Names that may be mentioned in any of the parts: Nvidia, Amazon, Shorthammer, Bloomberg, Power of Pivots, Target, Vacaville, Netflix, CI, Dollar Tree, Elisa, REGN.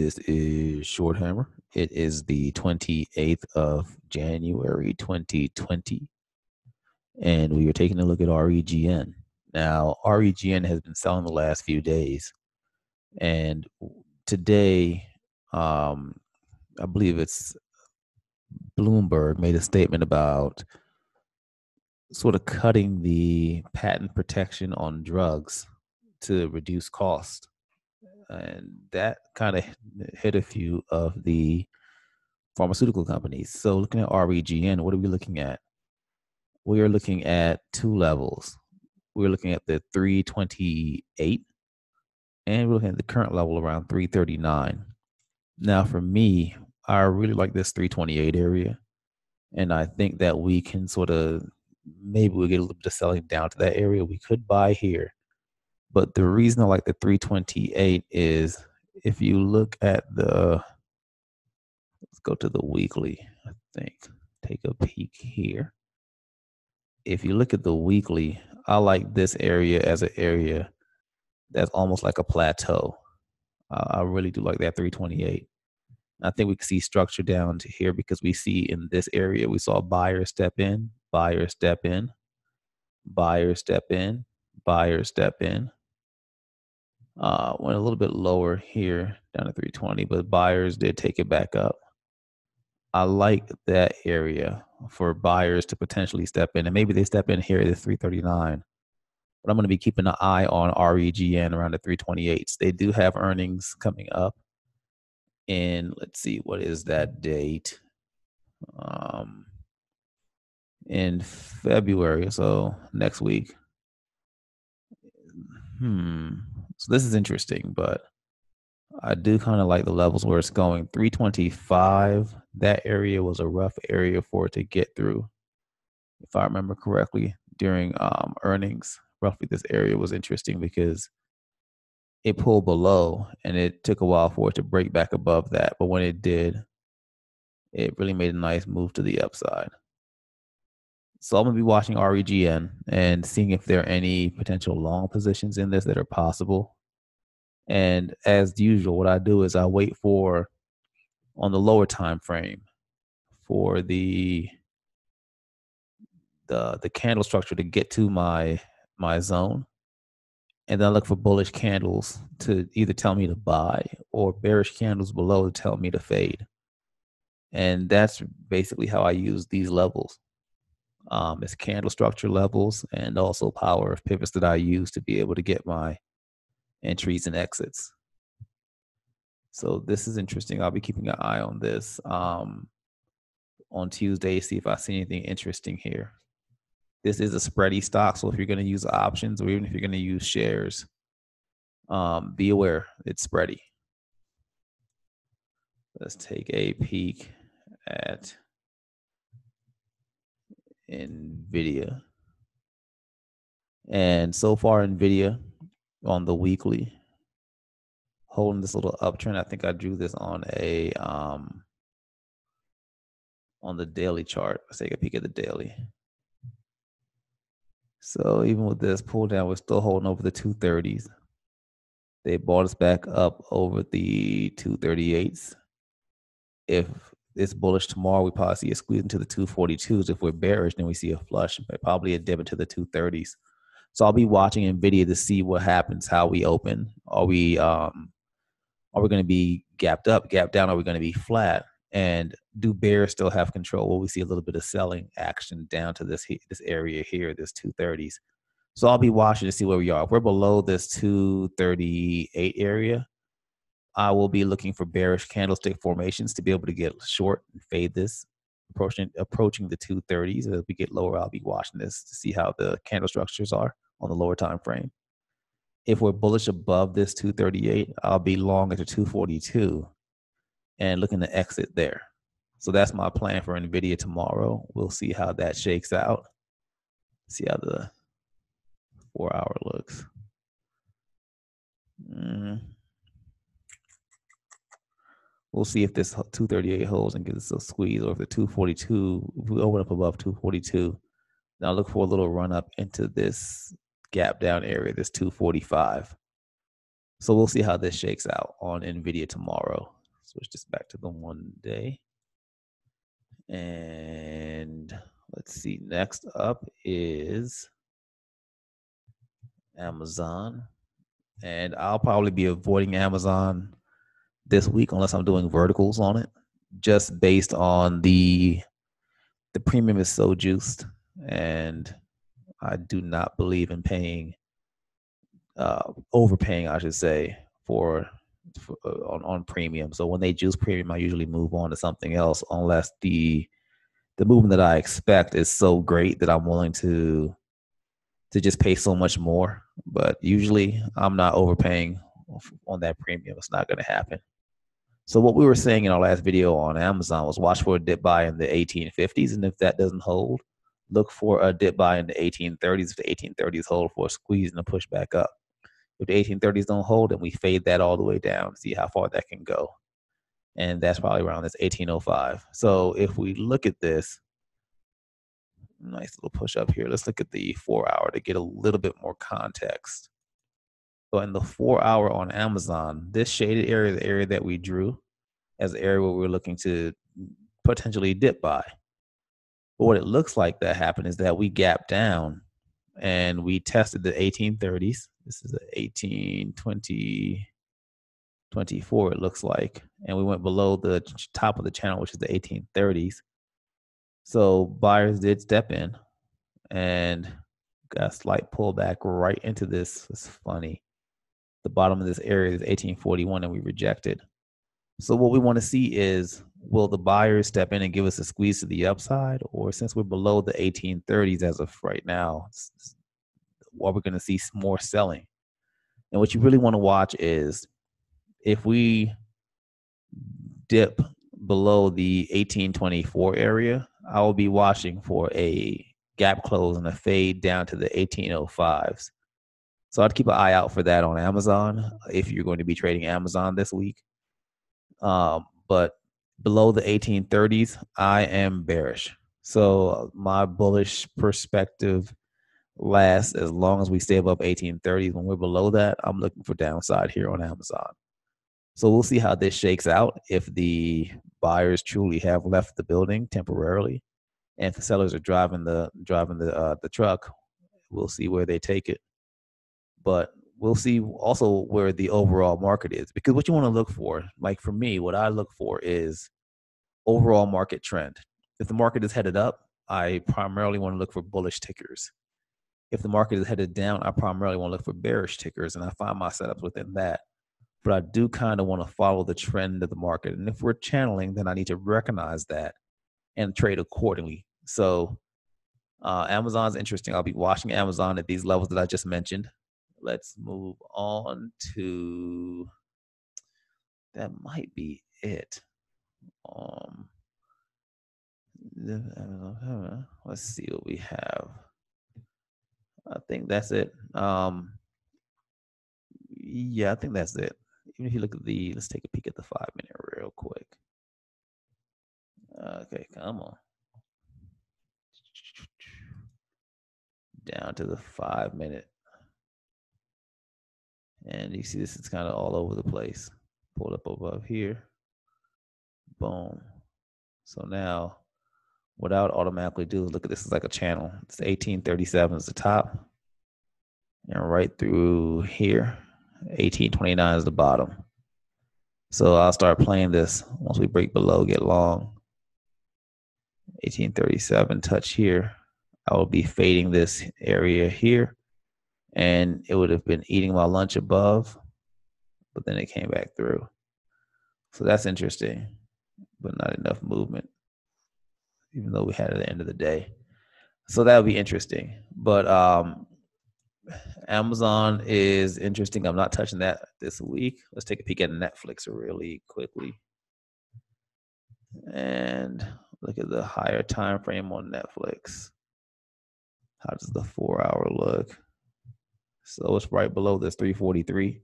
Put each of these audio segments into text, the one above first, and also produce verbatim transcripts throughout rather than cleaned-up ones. This is Shorthammer. It is the twenty-eighth of January, twenty twenty. And we are taking a look at R E G N. Now, R E G N has been selling the last few days. And today, um, I believe it's Bloomberg made a statement about sort of cutting the patent protection on drugs to reduce cost. And that kind of hit a few of the pharmaceutical companies. So looking at R E G N, what are we looking at? We are looking at two levels. We're looking at the three twenty-eight, and we're looking at the current level around three thirty-nine. Now, for me, I really like this three twenty-eight area, and I think that we can sort of, maybe we'll get a little bit of selling down to that area. We could buy here. But the reason I like the three twenty-eight is if you look at the, let's go to the weekly, I think, take a peek here. If you look at the weekly, I like this area as an area that's almost like a plateau. I really do like that three twenty-eight. I think we can see structure down to here because we see in this area, we saw buyers step in, buyers step in, buyers step in, buyers step in. Uh, went a little bit lower here down to three twenty, but buyers did take it back up. I like that area for buyers to potentially step in, and maybe they step in here at the three thirty-nine. But I'm going to be keeping an eye on R E G N around the three twenty-eights. They do have earnings coming up. And let's see, what is that date? Um, in February, so next week. Hmm. So this is interesting, but I do kind of like the levels where it's going. three twenty-five, that area was a rough area for it to get through. If I remember correctly, during um, earnings, roughly this area was interesting because it pulled below and it took a while for it to break back above that. But when it did, it really made a nice move to the upside. So I'm going to be watching R E G N and seeing if there are any potential long positions in this that are possible. And as usual, what I do is I wait for, on the lower time frame, for the the the candle structure to get to my my zone. And then I look for bullish candles to either tell me to buy or bearish candles below to tell me to fade. And that's basically how I use these levels. Um, it's candle structure levels and also power of pivots that I use to be able to get my entries and exits. So this is interesting. I'll be keeping an eye on this um, on Tuesday, see if I see anything interesting here. This is a spready stock, so if you're going to use options or even if you're going to use shares, um, be aware it's spready. Let's take a peek at Nvidia. And so far, Nvidia on the weekly, holding this little uptrend. I think I drew this on a um, on the daily chart. Let's take a peek at the daily. So even with this pull down, we're still holding over the two thirties. They bought us back up over the two thirty-eights. If it's bullish tomorrow, we probably see a squeeze into the two forty-twos. If we're bearish, then we see a flush, but probably a dip into the two thirties. So I'll be watching Nvidia to see what happens, how we open. Are we um, are we going to be gapped up, gapped down? Are we going to be flat? And do bears still have control? Well, we see a little bit of selling action down to this this area here, this two thirties. So I'll be watching to see where we are. If we're below this two thirty-eight area, I will be looking for bearish candlestick formations to be able to get short and fade this. Approaching, approaching the two thirties, as we get lower, I'll be watching this to see how the candle structures are on the lower time frame. If we're bullish above this two thirty-eight, I'll be long at the two forty-two. And looking to exit there. So that's my plan for Nvidia tomorrow. We'll see how that shakes out. See how the four hour looks. Mm. We'll see if this two thirty-eight holds and gives us a squeeze, or if the two forty-two, if we open up above two forty-two, now look for a little run up into this gap down area, this two forty-five. So we'll see how this shakes out on Nvidia tomorrow. Switch this back to the one day. And let's see, next up is Amazon. And I'll probably be avoiding Amazon this week unless I'm doing verticals on it, just based on the the premium is so juiced, and I do not believe in paying uh, overpaying, I should say, for, for on, on premium. So when they juice premium, I usually move on to something else unless the the movement that I expect is so great that I'm willing to to just pay so much more. But usually I'm not overpaying on that premium. It's not going to happen. So what we were saying in our last video on Amazon was watch for a dip buy in the eighteen fifties. And if that doesn't hold, look for a dip buy in the eighteen thirties. If the eighteen thirties hold, for a squeeze and a push back up. If the eighteen thirties don't hold, then we fade that all the way down, see how far that can go. And that's probably around this eighteen oh five. So if we look at this, nice little push up here. Let's look at the four hour to get a little bit more context. So in the four hour on Amazon, this shaded area is the area that we drew as the area where we're looking to potentially dip by. But what it looks like that happened is that we gapped down and we tested the eighteen thirties. This is a eighteen twenty, twenty-four, it looks like. And we went below the top of the channel, which is the eighteen thirties. So buyers did step in and got a slight pullback right into this. It's funny. The bottom of this area is eighteen forty-one and we rejected. So what we want to see is, will the buyers step in and give us a squeeze to the upside? Or since we're below the eighteen thirties as of right now, are we going to see more selling? And what you really want to watch is if we dip below the eighteen twenty-four area, I will be watching for a gap close and a fade down to the eighteen oh fives. So I'd keep an eye out for that on Amazon if you're going to be trading Amazon this week. Um, but below the eighteen thirties, I am bearish. So my bullish perspective lasts as long as we stay above eighteen thirties. When we're below that, I'm looking for downside here on Amazon. So we'll see how this shakes out, if the buyers truly have left the building temporarily, and if the sellers are driving the driving the uh, the truck. We'll see where they take it, but we'll see also where the overall market is. Because what you want to look for, like for me, what I look for is overall market trend. If the market is headed up, I primarily want to look for bullish tickers. If the market is headed down, I primarily want to look for bearish tickers, and I find my setups within that. But I do kind of want to follow the trend of the market. And if we're channeling, then I need to recognize that and trade accordingly. So uh, Amazon's interesting. I'll be watching Amazon at these levels that I just mentioned. Let's move on to, that might be it. Um, let's see what we have. I think that's it. Um, yeah, I think that's it. Even if you look at the, let's take a peek at the five minute real quick. Okay, come on. Down to the five minute. And you see this is kind of all over the place. Pulled up above here. Boom. So now what I would automatically do is look at this as like a channel. It's eighteen thirty-seven is the top. And right through here, eighteen twenty-nine is the bottom. So I'll start playing this. Once we break below, get long. eighteen thirty-seven touch here. I will be fading this area here. And it would have been eating my lunch above, but then it came back through. So that's interesting, but not enough movement, even though we had it at the end of the day. So that would be interesting. But um, Amazon is interesting. I'm not touching that this week. Let's take a peek at Netflix really quickly. And look at the higher time frame on Netflix. How does the four hour look? So it's right below this three forty-three.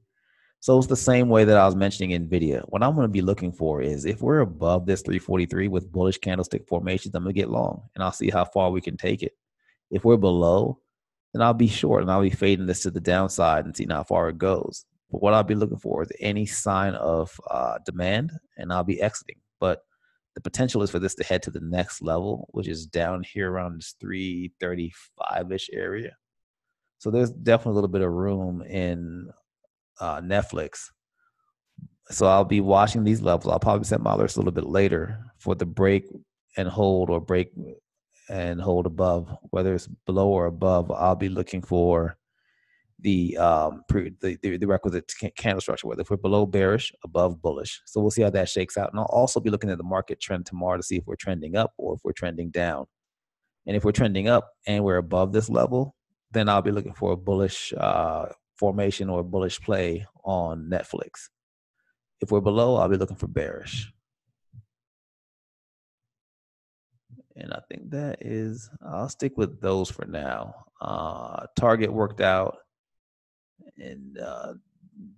So it's the same way that I was mentioning Nvidia. What I'm going to be looking for is if we're above this three forty-three with bullish candlestick formations, I'm going to get long and I'll see how far we can take it. If we're below, then I'll be short and I'll be fading this to the downside and see how far it goes. But what I'll be looking for is any sign of uh, demand, and I'll be exiting. But the potential is for this to head to the next level, which is down here around this three thirty-five-ish area. So there's definitely a little bit of room in uh, Netflix. So I'll be watching these levels. I'll probably set my alerts a little bit later for the break and hold or break and hold above. Whether it's below or above, I'll be looking for the um, pre, the, the, the requisite candle structure, whether if we're below bearish, above bullish. So we'll see how that shakes out. And I'll also be looking at the market trend tomorrow to see if we're trending up or if we're trending down. And if we're trending up and we're above this level, then I'll be looking for a bullish uh, formation or a bullish play on Netflix. If we're below, I'll be looking for bearish. And I think that is, I'll stick with those for now. Uh, Target worked out, and uh,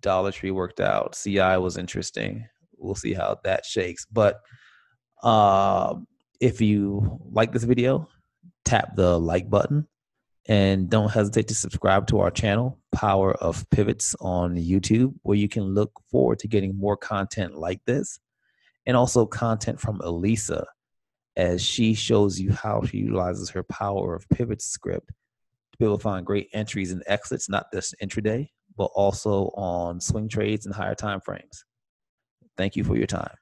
Dollar Tree worked out. C I was interesting. We'll see how that shakes. But uh, if you like this video, tap the like button. And don't hesitate to subscribe to our channel, Power of Pivots on YouTube, where you can look forward to getting more content like this, and also content from Elisa as she shows you how she utilizes her Power of Pivots script to be able to find great entries and exits, not just intraday, but also on swing trades and higher time frames. Thank you for your time.